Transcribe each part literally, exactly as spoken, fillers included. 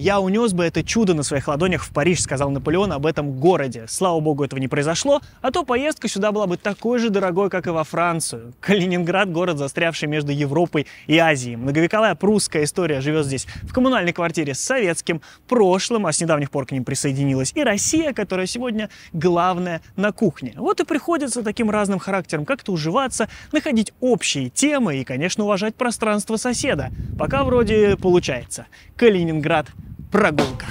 «Я унес бы это чудо на своих ладонях в Париж», — сказал Наполеон об этом городе. Слава богу, этого не произошло, а то поездка сюда была бы такой же дорогой, как и во Францию. Калининград — город, застрявший между Европой и Азией. Многовековая прусская история живет здесь в коммунальной квартире с советским прошлым, а с недавних пор к ним присоединилась и Россия, которая сегодня главная на кухне. Вот и приходится таким разным характером как-то уживаться, находить общие темы и, конечно, уважать пространство соседа. Пока вроде получается. Калининград. Прогулка.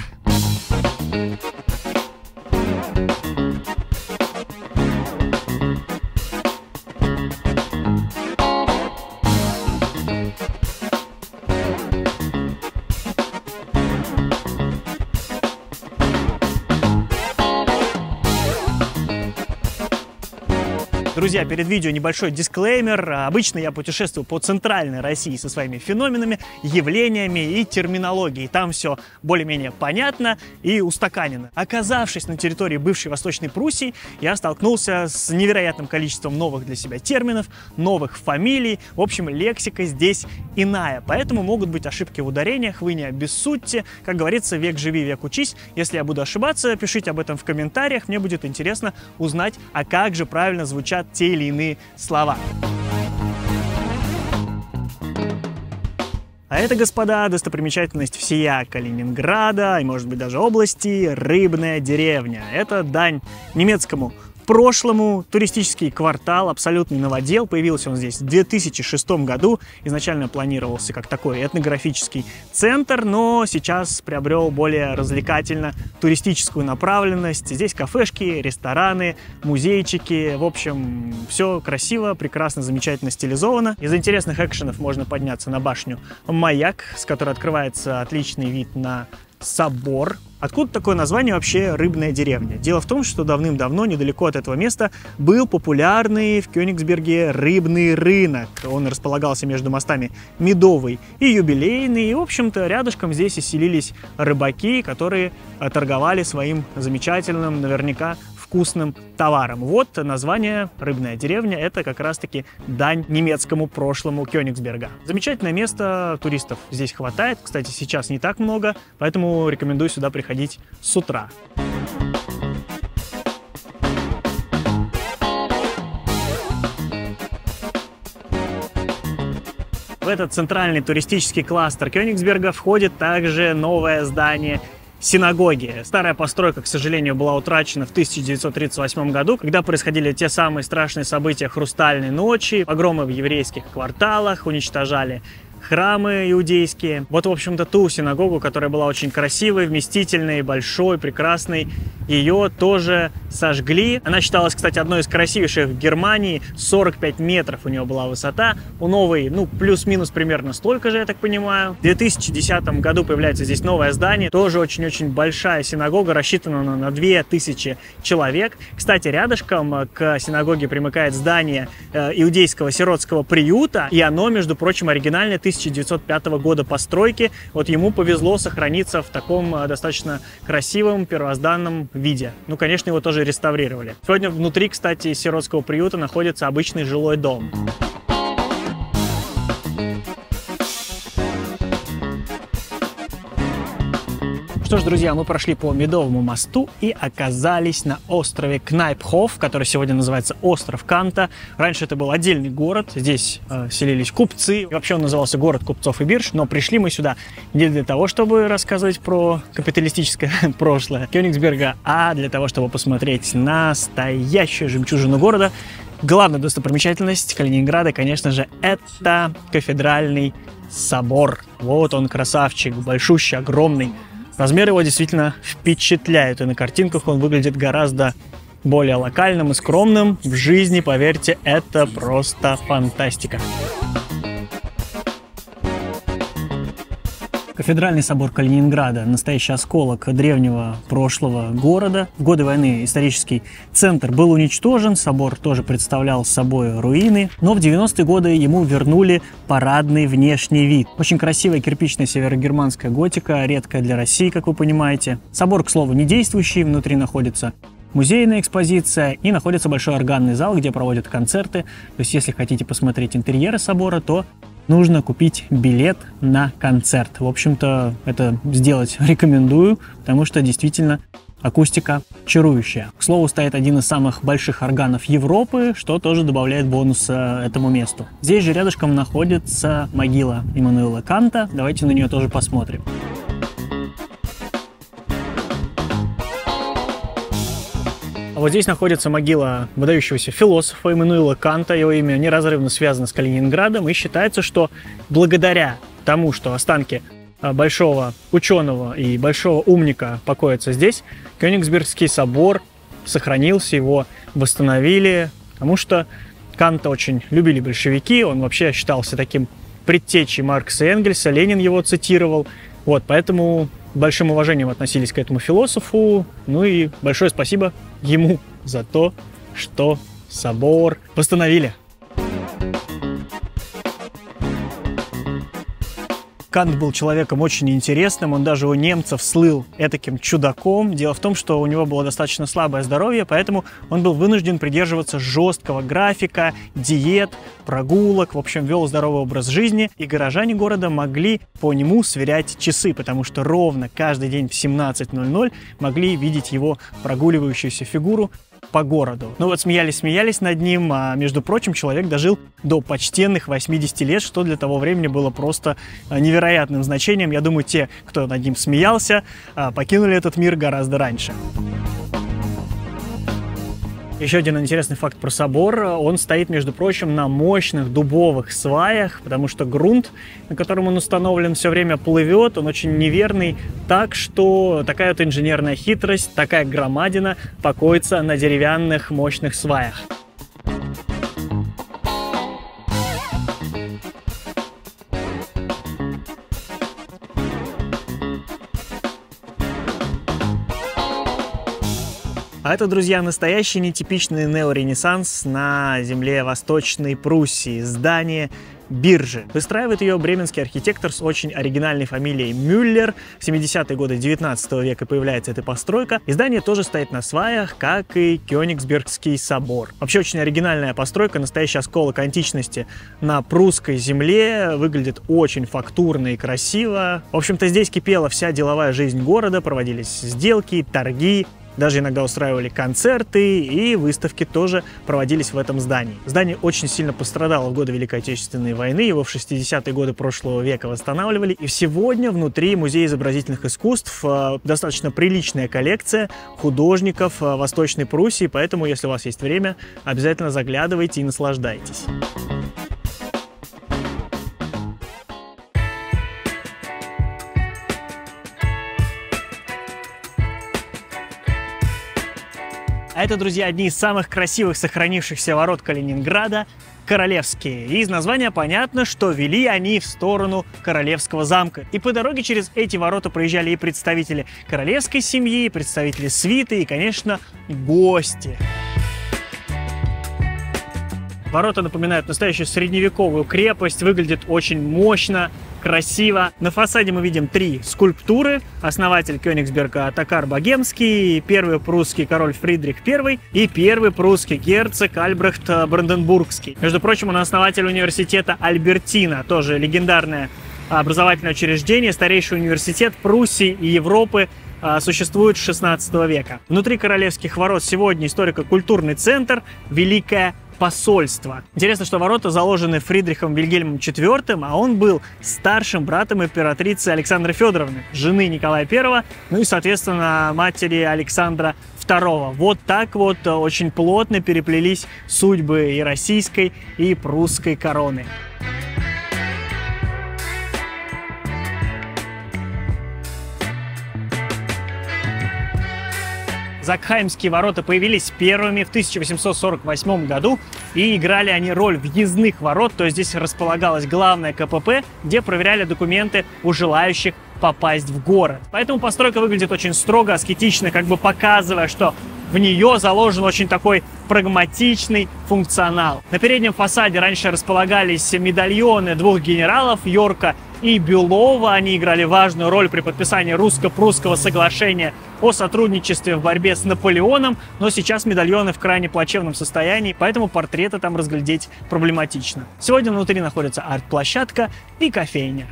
Друзья, перед видео небольшой дисклеймер. Обычно я путешествую по центральной России со своими феноменами, явлениями и терминологией. Там все более-менее понятно и устаканено. Оказавшись на территории бывшей Восточной Пруссии, я столкнулся с невероятным количеством новых для себя терминов, новых фамилий. В общем, лексика здесь иная. Поэтому могут быть ошибки в ударениях, вы не обессудьте. Как говорится, век живи, век учись. Если я буду ошибаться, пишите об этом в комментариях. Мне будет интересно узнать, а как же правильно звучат те или иные слова. А это, господа, достопримечательность всея Калининграда и, может быть, даже области — Рыбная деревня. Это дань немецкому прошлому. Туристический квартал, абсолютный новодел. Появился он здесь в две тысячи шестом году. Изначально планировался как такой этнографический центр, но сейчас приобрел более развлекательно-туристическую направленность. Здесь кафешки, рестораны, музейчики. В общем, все красиво, прекрасно, замечательно стилизовано. Из интересных экшенов можно подняться на башню Маяк, с которой открывается отличный вид на собор. Откуда такое название вообще «Рыбная деревня»? Дело в том, что давным-давно недалеко от этого места был популярный в Кёнигсберге рыбный рынок. Он располагался между мостами Медовый и Юбилейный. И, в общем-то, рядышком здесь и селились рыбаки, которые торговали своим замечательным, наверняка, вкусным товаром. Вот название «Рыбная деревня» — это как раз-таки дань немецкому прошлому Кёнигсберга. Замечательное место, туристов здесь хватает. Кстати, сейчас не так много, поэтому рекомендую сюда приходить с утра. В этот центральный туристический кластер Кёнигсберга входит также новое здание синагоги. Старая постройка, к сожалению, была утрачена в тысяча девятьсот тридцать восьмом году, когда происходили те самые страшные события Хрустальной ночи, погромы в еврейских кварталах, уничтожали храмы иудейские. Вот, в общем-то, ту синагогу, которая была очень красивой, вместительной, большой, прекрасной, ее тоже сожгли. Она считалась, кстати, одной из красивейших в Германии. сорок пять метров у нее была высота. У новой, ну, плюс-минус примерно столько же, я так понимаю. В две тысячи десятом году появляется здесь новое здание. Тоже очень-очень большая синагога, рассчитана на, на две тысячи человек. Кстати, рядышком к синагоге примыкает здание э, иудейского сиротского приюта. И оно, между прочим, оригинальное, тысяча девятьсот пятого года постройки. Вот ему повезло сохраниться в таком э, достаточно красивом, первозданном виде. Ну, конечно, его тоже реставрировали. Сегодня внутри, кстати, сиротского приюта находится обычный жилой дом. Что ж, друзья, мы прошли по Медовому мосту и оказались на острове Кнайпхоф, который сегодня называется Остров Канта. Раньше это был отдельный город, здесь э, селились купцы. И вообще он назывался город купцов и бирж, но пришли мы сюда не для того, чтобы рассказывать про капиталистическое прошлое Кёнигсберга, а для того, чтобы посмотреть на настоящую жемчужину города. Главная достопримечательность Калининграда, конечно же, это Кафедральный собор. Вот он, красавчик, большущий, огромный. Размер его действительно впечатляет, и на картинках он выглядит гораздо более локальным и скромным. В жизни, поверьте, это просто фантастика. Кафедральный собор Калининграда – настоящий осколок древнего прошлого города. В годы войны исторический центр был уничтожен, собор тоже представлял собой руины, но в девяностые годы ему вернули парадный внешний вид. Очень красивая кирпичная северогерманская готика, редкая для России, как вы понимаете. Собор, к слову, не действующий, внутри находится музейная экспозиция и находится большой органный зал, где проводят концерты. То есть, если хотите посмотреть интерьеры собора, то нужно купить билет на концерт. В общем-то, это сделать рекомендую, потому что действительно акустика чарующая. К слову, стоит один из самых больших органов Европы, что тоже добавляет бонуса этому месту. Здесь же рядышком находится могила Иммануила Канта. Давайте на нее тоже посмотрим. А вот здесь находится могила выдающегося философа Иммануила Канта. Его имя неразрывно связано с Калининградом, и считается, что благодаря тому, что останки большого ученого и большого умника покоятся здесь, Кёнигсбергский собор сохранился, его восстановили, потому что Канта очень любили большевики, он вообще считался таким предтечей Маркса и Энгельса, Ленин его цитировал, вот, поэтому большим уважением относились к этому философу. Ну и большое спасибо ему за то, что собор восстановили. Кант был человеком очень интересным, он даже у немцев слыл этаким чудаком. Дело в том, что у него было достаточно слабое здоровье, поэтому он был вынужден придерживаться жесткого графика, диет, прогулок, в общем, вел здоровый образ жизни, и горожане города могли по нему сверять часы, потому что ровно каждый день в семнадцать ноль-ноль могли видеть его прогуливающуюся фигуру по городу. Ну вот смеялись-смеялись над ним, а между прочим, человек дожил до почтенных восьмидесяти лет, что для того времени было просто невероятным значением. Я думаю, те, кто над ним смеялся, покинули этот мир гораздо раньше. Еще один интересный факт про собор. Он стоит, между прочим, на мощных дубовых сваях, потому что грунт, на котором он установлен, все время плывет, он очень неверный, так что такая вот инженерная хитрость, такая громадина покоится на деревянных мощных сваях. А это, друзья, настоящий нетипичный неоренессанс на земле Восточной Пруссии. Здание биржи. Выстраивает ее бременский архитектор с очень оригинальной фамилией Мюллер. В семидесятые годы девятнадцатого века появляется эта постройка. И здание тоже стоит на сваях, как и Кёнигсбергский собор. Вообще очень оригинальная постройка, настоящий осколок античности на прусской земле. Выглядит очень фактурно и красиво. В общем-то, здесь кипела вся деловая жизнь города, проводились сделки, торги. Даже иногда устраивали концерты, и выставки тоже проводились в этом здании. Здание очень сильно пострадало в годы Великой Отечественной войны, его в шестидесятые годы прошлого века восстанавливали. И сегодня внутри Музея изобразительных искусств достаточно приличная коллекция художников Восточной Пруссии, поэтому, если у вас есть время, обязательно заглядывайте и наслаждайтесь. А это, друзья, одни из самых красивых сохранившихся ворот Калининграда – Королевские. И из названия понятно, что вели они в сторону Королевского замка. И по дороге через эти ворота проезжали и представители королевской семьи, и представители свиты, и, конечно, гости. Ворота напоминают настоящую средневековую крепость, выглядят очень мощно, красиво. На фасаде мы видим три скульптуры. Основатель Кёнигсберга Оттокар Богемский, первый прусский король Фридрих Первый и первый прусский герцог Альбрехт Бранденбургский. Между прочим, он основатель университета Альбертина, тоже легендарное образовательное учреждение, старейший университет Пруссии и Европы. Существует с шестнадцатого века. Внутри королевских ворот сегодня историко-культурный центр «Великое посольство». Интересно, что ворота заложены Фридрихом Вильгельмом Четвёртым, а он был старшим братом императрицы Александры Федоровны, жены Николая Первого, ну и, соответственно, матери Александра Второго. Вот так вот очень плотно переплелись судьбы и российской, и прусской короны. Закхаймские ворота появились первыми в тысяча восемьсот сорок восьмом году, и играли они роль въездных ворот, то есть здесь располагалось главное ка пэ пэ, где проверяли документы у желающих попасть в город. Поэтому постройка выглядит очень строго, аскетично, как бы показывая, что в нее заложен очень такой прагматичный функционал. На переднем фасаде раньше располагались медальоны двух генералов, Йорка и Бюлова. Они играли важную роль при подписании русско-прусского соглашения о сотрудничестве в борьбе с Наполеоном, но сейчас медальоны в крайне плачевном состоянии, поэтому портреты там разглядеть проблематично. Сегодня внутри находится арт-площадка и кофейня.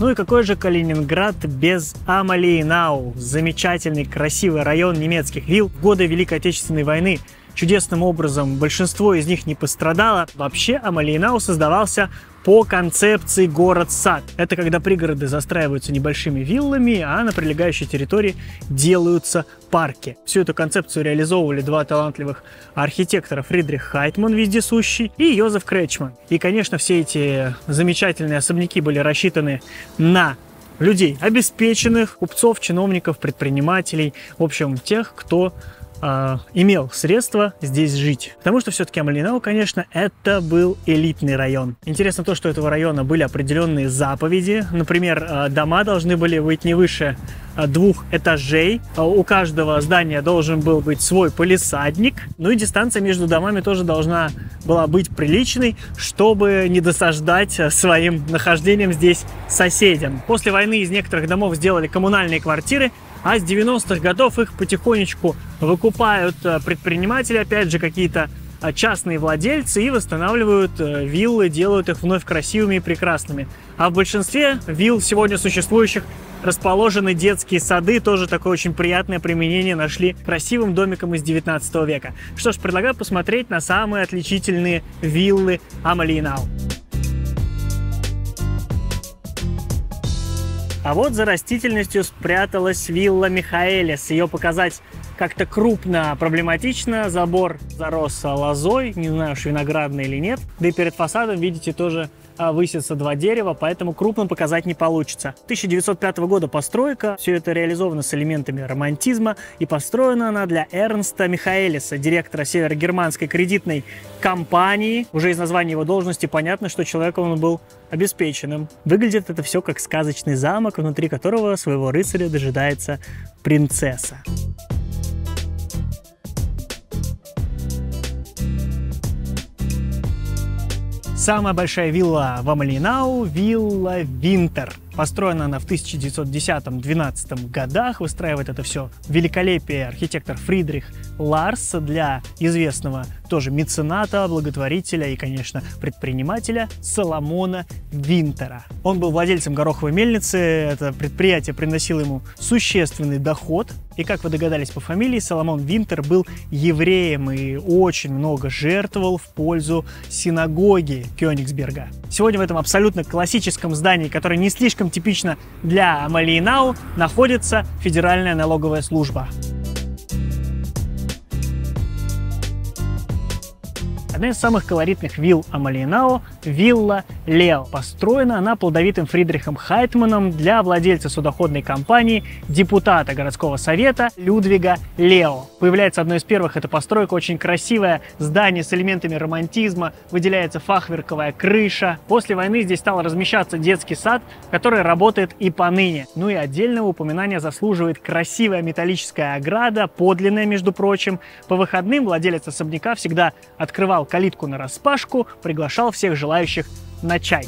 Ну и какой же Калининград без Амалиенау? Замечательный, красивый район немецких вилл в годы Великой Отечественной войны. Чудесным образом большинство из них не пострадало. Вообще Амалиенау создавался по концепции город-сад. Это когда пригороды застраиваются небольшими виллами, а на прилегающей территории делаются парки. Всю эту концепцию реализовывали два талантливых архитектора: Фридрих Хайтман, вездесущий, и Йозеф Крэчман. И, конечно, все эти замечательные особняки были рассчитаны на людей обеспеченных, купцов, чиновников, предпринимателей, в общем, тех, кто имел средства здесь жить. Потому что все-таки Амалиенау, конечно, это был элитный район. Интересно то, что у этого района были определенные заповеди. Например, дома должны были быть не выше двух этажей. У каждого здания должен был быть свой полисадник. Ну и дистанция между домами тоже должна была быть приличной, чтобы не досаждать своим нахождением здесь соседям. После войны из некоторых домов сделали коммунальные квартиры, а с девяностых годов их потихонечку выкупают предприниматели, опять же, какие-то частные владельцы, и восстанавливают виллы, делают их вновь красивыми и прекрасными. А в большинстве вилл сегодня существующих расположены детские сады, тоже такое очень приятное применение нашли красивым домиком из девятнадцатого века. Что ж, предлагаю посмотреть на самые отличительные виллы Амалиенау. А вот за растительностью спряталась вилла Михаэлес. Ее показать как-то крупно проблематично. Забор зарос лозой, не знаю уж, виноградной или нет. Да и перед фасадом, видите, тоже высятся два дерева, поэтому крупно показать не получится. тысяча девятьсот пятого года постройка. Все это реализовано с элементами романтизма. И построена она для Эрнста Михаэлеса, директора северогерманской кредитной компании. Уже из названия его должности понятно, что человек он был обеспеченным. Выглядит это все как сказочный замок, внутри которого своего рыцаря дожидается принцесса. Самая большая вилла в Амалиенау – вилла Винтер. Построена она в тысяча девятьсот десятом — двенадцатом годах. Выстраивает это все великолепие архитектор Фридрих Ларс для известного тоже мецената, благотворителя и, конечно, предпринимателя Соломона Винтера. Он был владельцем гороховой мельницы. Это предприятие приносило ему существенный доход. И, как вы догадались по фамилии, Соломон Винтер был евреем и очень много жертвовал в пользу синагоги Кёнигсберга. Сегодня в этом абсолютно классическом здании, которое не слишком типично для Амалиенау, находится Федеральная налоговая служба. Одна из самых колоритных вилл Амалиенау – вилла Лео. Построена она плодовитым Фридрихом Хайтманом для владельца судоходной компании, депутата городского совета Людвига Лео. Появляется одной из первых эта постройка, очень красивое здание с элементами романтизма, выделяется фахверковая крыша. После войны здесь стал размещаться детский сад, который работает и поныне. Ну и отдельного упоминания заслуживает красивая металлическая ограда, подлинная, между прочим. По выходным владелец особняка всегда открывал калитку нараспашку, приглашал всех желающих на чай.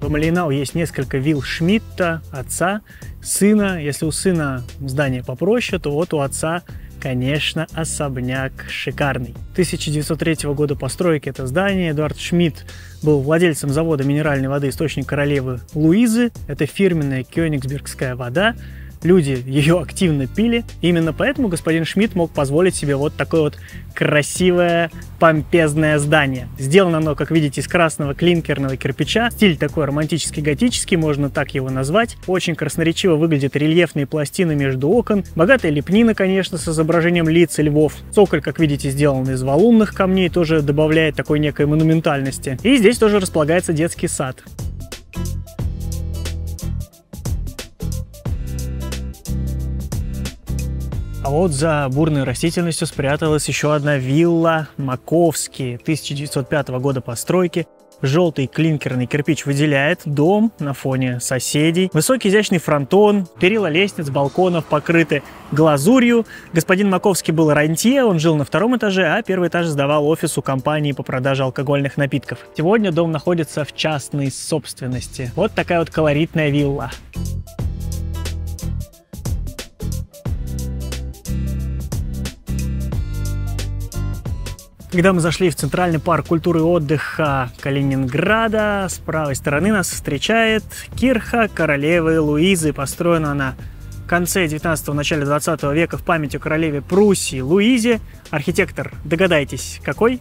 В Амалиенау есть несколько вилл Шмидта, отца, сына. Если у сына здание попроще, то вот у отца, конечно, особняк шикарный. тысяча девятьсот третьего года постройки это здание. Эдуард Шмидт был владельцем завода минеральной воды «Источник королевы Луизы». Это фирменная кёнигсбергская вода. Люди ее активно пили. Именно поэтому господин Шмидт мог позволить себе вот такое вот красивое, помпезное здание. Сделано оно, как видите, из красного клинкерного кирпича. Стиль такой романтический, готический, можно так его назвать. Очень красноречиво выглядят рельефные пластины между окон. Богатая лепнина, конечно, с изображением лиц и львов. Цоколь, как видите, сделан из валунных камней, тоже добавляет такой некой монументальности. И здесь тоже располагается детский сад. А А вот за бурной растительностью спряталась еще одна вилла Маковский тысяча девятьсот пятого года постройки. Желтый клинкерный кирпич выделяет дом на фоне соседей. Высокий изящный фронтон, перила лестниц, балконов покрыты глазурью. Господин Маковский был рантье, он жил на втором этаже, а первый этаж сдавал офису компании по продаже алкогольных напитков. Сегодня дом находится в частной собственности. Вот такая вот колоритная вилла. Когда мы зашли в Центральный парк культуры и отдыха Калининграда, с правой стороны нас встречает кирха королевы Луизы. Построена она в конце девятнадцатого, начале двадцатого века в память о королеве Пруссии Луизе. Архитектор, догадайтесь, какой?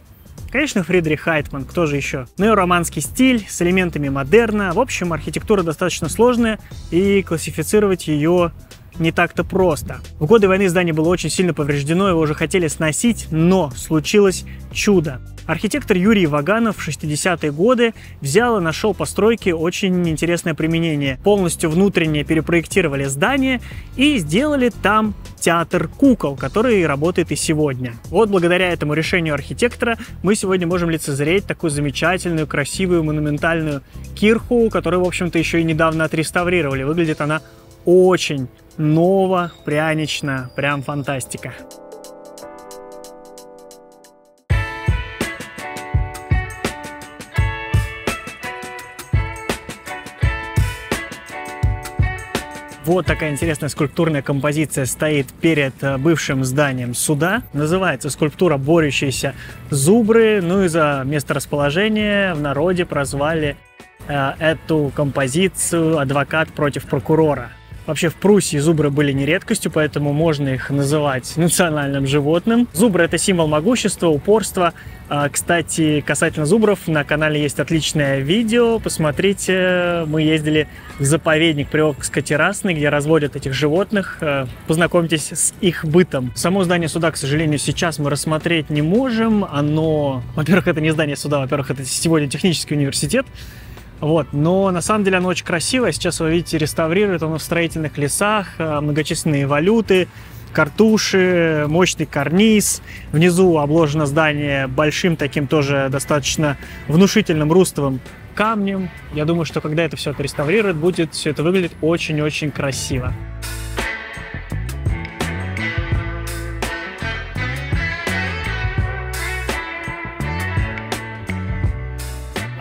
Конечно, Фридрих Хайтман, кто же еще? Неороманский стиль с элементами модерна. В общем, архитектура достаточно сложная, и классифицировать ее не так-то просто. В годы войны здание было очень сильно повреждено, его уже хотели сносить, но случилось чудо. Архитектор Юрий Ваганов в шестидесятые годы взял и нашел постройке очень интересное применение. Полностью внутренне перепроектировали здание и сделали там театр кукол, который работает и сегодня. Вот благодаря этому решению архитектора мы сегодня можем лицезреть такую замечательную, красивую, монументальную кирху, которую, в общем-то, еще и недавно отреставрировали. Выглядит она очень ново, прянично, прям фантастика. Вот такая интересная скульптурная композиция стоит перед бывшим зданием суда. Называется скульптура «Борющиеся зубры». Ну и за месторасположение в народе прозвали э, эту композицию «Адвокат против прокурора». Вообще в Пруссии зубры были не редкостью, поэтому можно их называть национальным животным. Зубры – это символ могущества, упорства. Кстати, касательно зубров, на канале есть отличное видео. Посмотрите, мы ездили в заповедник Приокско-Террасный, где разводят этих животных. Познакомьтесь с их бытом. Само здание суда, к сожалению, сейчас мы рассмотреть не можем. Оно, во-первых, это не здание суда, во-первых, это сегодня технический университет. Вот. Но на самом деле оно очень красивое. Сейчас вы видите, реставрируют оно в строительных лесах, многочисленные валюты, картуши, мощный карниз. Внизу обложено здание большим таким тоже достаточно внушительным рустовым камнем. Я думаю, что когда это все отреставрируют, будет все это выглядеть очень-очень красиво.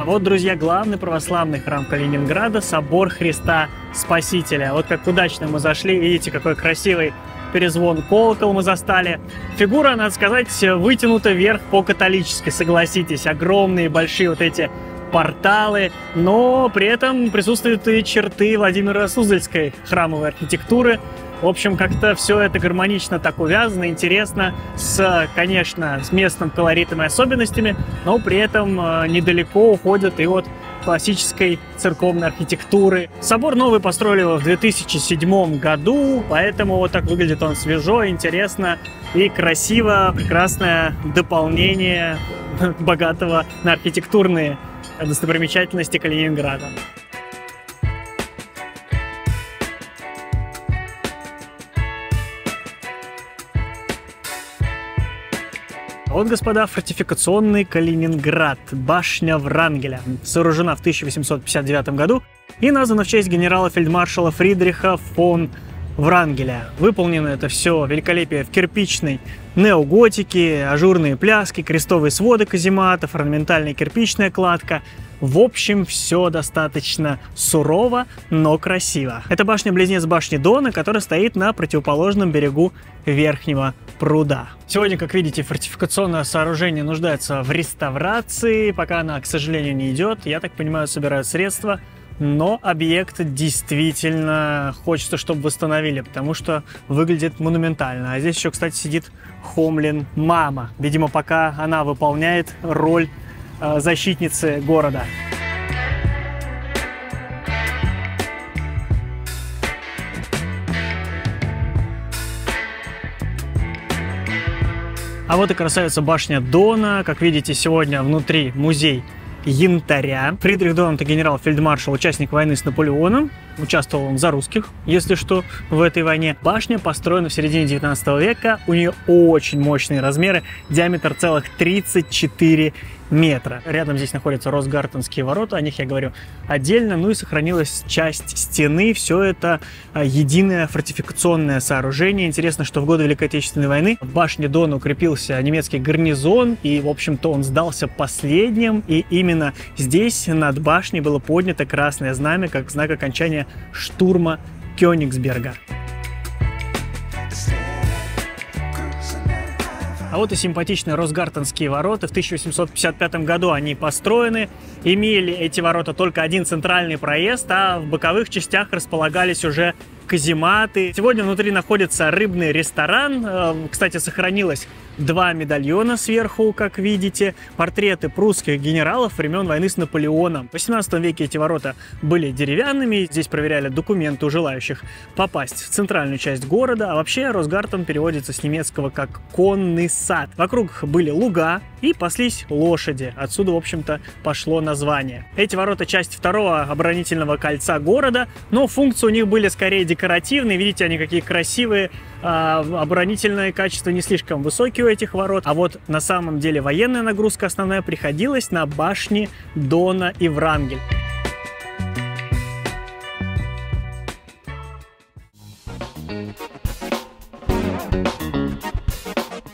Вот, друзья, главный православный храм Калининграда – собор Христа Спасителя. Вот как удачно мы зашли, видите, какой красивый перезвон колокола мы застали. Фигура, надо сказать, вытянута вверх по-католически, согласитесь. Огромные, большие вот эти порталы, но при этом присутствуют и черты Владимира Суздальской храмовой архитектуры. В общем, как-то все это гармонично так увязано, интересно, с, конечно, с местным колоритом и особенностями, но при этом недалеко уходят и от классической церковной архитектуры. Собор новый построили его в две тысячи седьмом году, поэтому вот так выглядит он свежо, интересно и красиво. Прекрасное дополнение богатого на архитектурные достопримечательности Калининграда. Вот, господа, фортификационный Калининград, башня Врангеля, сооружена в тысяча восемьсот пятьдесят девятом году и названа в честь генерала-фельдмаршала Фридриха фон Врангеля. Выполнено это все великолепие в кирпичной неоготике, ажурные пляски, крестовые своды казематов, орнаментальная кирпичная кладка. В общем, все достаточно сурово, но красиво. Это башня-близнец башни Дона, которая стоит на противоположном берегу Верхнего пруда. Сегодня, как видите, фортификационное сооружение нуждается в реставрации. Пока она, к сожалению, не идет. Я так понимаю, собирают средства. Но объект действительно хочется, чтобы восстановили, потому что выглядит монументально. А здесь еще, кстати, сидит Хомлин мама. Видимо, пока она выполняет роль э, защитницы города. А вот и красавица башня Дона. Как видите, сегодня внутри музей янтаря. Фридрих Дон – это генерал-фельдмаршал, участник войны с Наполеоном. участвовал он за русских, если что, в этой войне. Башня построена в середине девятнадцатого века, у нее очень мощные размеры, диаметр целых тридцать четыре метра. Рядом здесь находятся Росгартенские ворота, о них я говорю отдельно, ну и сохранилась часть стены, все это единое фортификационное сооружение. Интересно, что в годы Великой Отечественной войны в башне Дона укрепился немецкий гарнизон, и, в общем-то, он сдался последним, и именно здесь, над башней, было поднято красное знамя, как знак окончания штурма Кёнигсберга. А вот и симпатичные Росгартенские ворота. В тысяча восемьсот пятьдесят пятом году они построены. Имели эти ворота только один центральный проезд, а в боковых частях располагались уже казематы. Сегодня внутри находится рыбный ресторан. Кстати, сохранилось два медальона сверху, как видите, портреты прусских генералов времен войны с Наполеоном. В восемнадцатом веке эти ворота были деревянными, здесь проверяли документы у желающих попасть в центральную часть города, а вообще Росгартен переводится с немецкого как «конный сад». Вокруг были луга и паслись лошади, отсюда, в общем-то, пошло название. Эти ворота часть второго оборонительного кольца города, но функции у них были скорее декоративные, видите, они какие красивые, а оборонительное качество не слишком высокие у этих ворот. А вот на самом деле военная нагрузка основная приходилась на башни Дона и Врангель.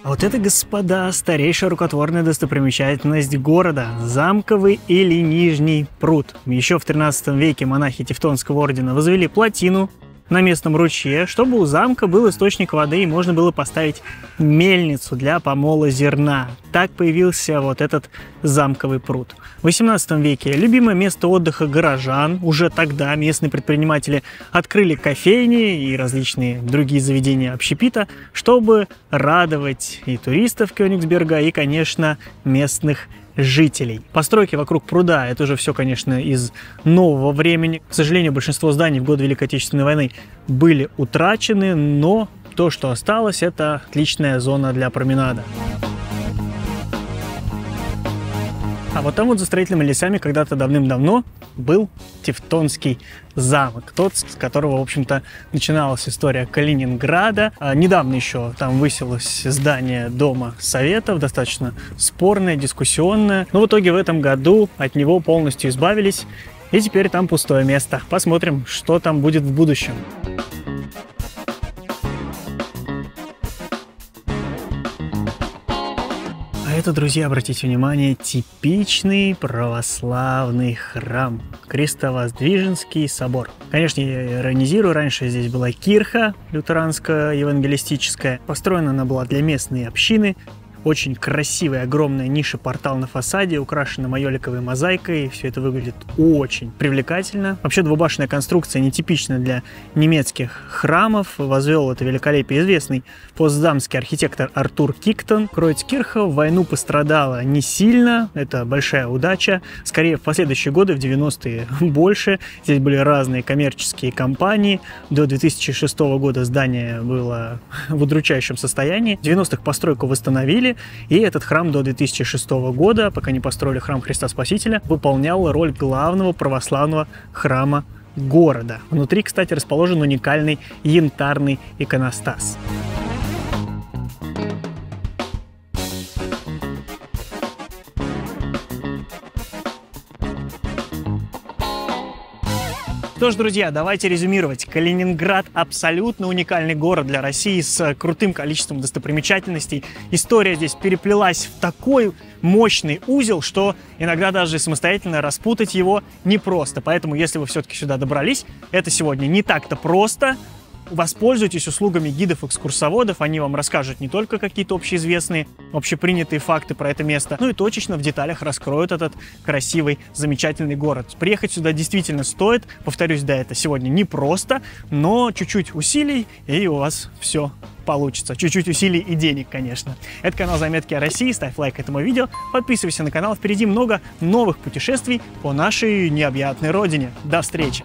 А вот это, господа, старейшая рукотворная достопримечательность города – замковый или нижний пруд. Еще в тринадцатом веке монахи Тевтонского ордена возвели плотину на местном ручье, чтобы у замка был источник воды и можно было поставить мельницу для помола зерна. Так появился вот этот замковый пруд. В восемнадцатом веке любимое место отдыха горожан. Уже тогда местные предприниматели открыли кофейни и различные другие заведения общепита, чтобы радовать и туристов Кёнигсберга, и, конечно, местных жителей. Постройки вокруг пруда — это уже все, конечно, из нового времени. К сожалению, большинство зданий в годы Великой Отечественной войны были утрачены, но то, что осталось, это отличная зона для променада. А вот там вот за строительными лесами когда-то давным-давно был Тевтонский замок, тот, с которого, в общем-то, начиналась история Калининграда. А недавно еще там высилось здание Дома Советов, достаточно спорное, дискуссионное. Но в итоге в этом году от него полностью избавились, и теперь там пустое место. Посмотрим, что там будет в будущем. Это, друзья, обратите внимание, типичный православный храм. Крестовоздвиженский собор. Конечно, я иронизирую, раньше здесь была кирха лютеранская, евангелистическая. Построена она была для местной общины. Очень красивая, огромная ниша-портал на фасаде, украшена майоликовой мозаикой. Все это выглядит очень привлекательно. Вообще, двубашенная конструкция нетипична для немецких храмов. Возвел это великолепие известный постдамский архитектор Артур Киктон. Кройцкирха в войну пострадала не сильно. Это большая удача. Скорее, в последующие годы, в девяностые, больше. Здесь были разные коммерческие компании. До две тысячи шестого года здание было в удручающем состоянии. В девяностых постройку восстановили. И этот храм до две тысячи шестого года, пока не построили храм Христа Спасителя, выполнял роль главного православного храма города. Внутри, кстати, расположен уникальный янтарный иконостас. Что ж, друзья, давайте резюмировать. Калининград – абсолютно уникальный город для России с крутым количеством достопримечательностей. История здесь переплелась в такой мощный узел, что иногда даже самостоятельно распутать его непросто. Поэтому, если вы все-таки сюда добрались, это сегодня не так-то просто. Воспользуйтесь услугами гидов-экскурсоводов, они вам расскажут не только какие-то общеизвестные, общепринятые факты про это место, но и точечно в деталях раскроют этот красивый, замечательный город. Приехать сюда действительно стоит, повторюсь, да, это сегодня непросто, но чуть-чуть усилий, и у вас все получится. Чуть-чуть усилий и денег, конечно. Это канал «Заметки о России», ставь лайк этому видео, подписывайся на канал, впереди много новых путешествий по нашей необъятной родине. До встречи!